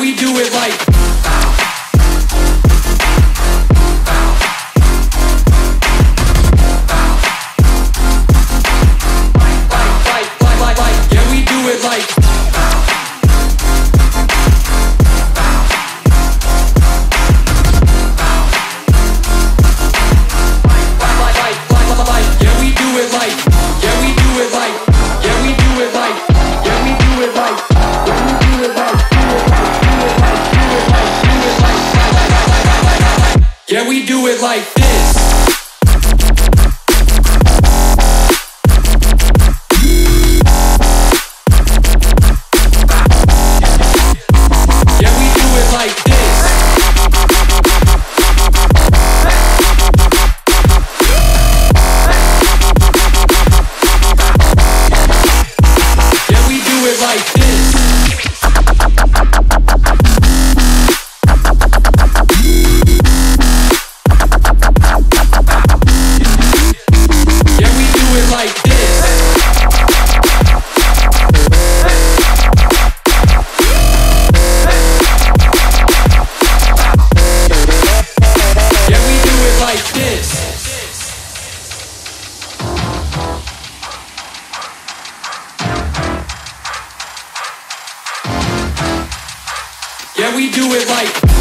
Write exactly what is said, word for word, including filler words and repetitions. yeah, we do it like... like this. Yeah, we do it like...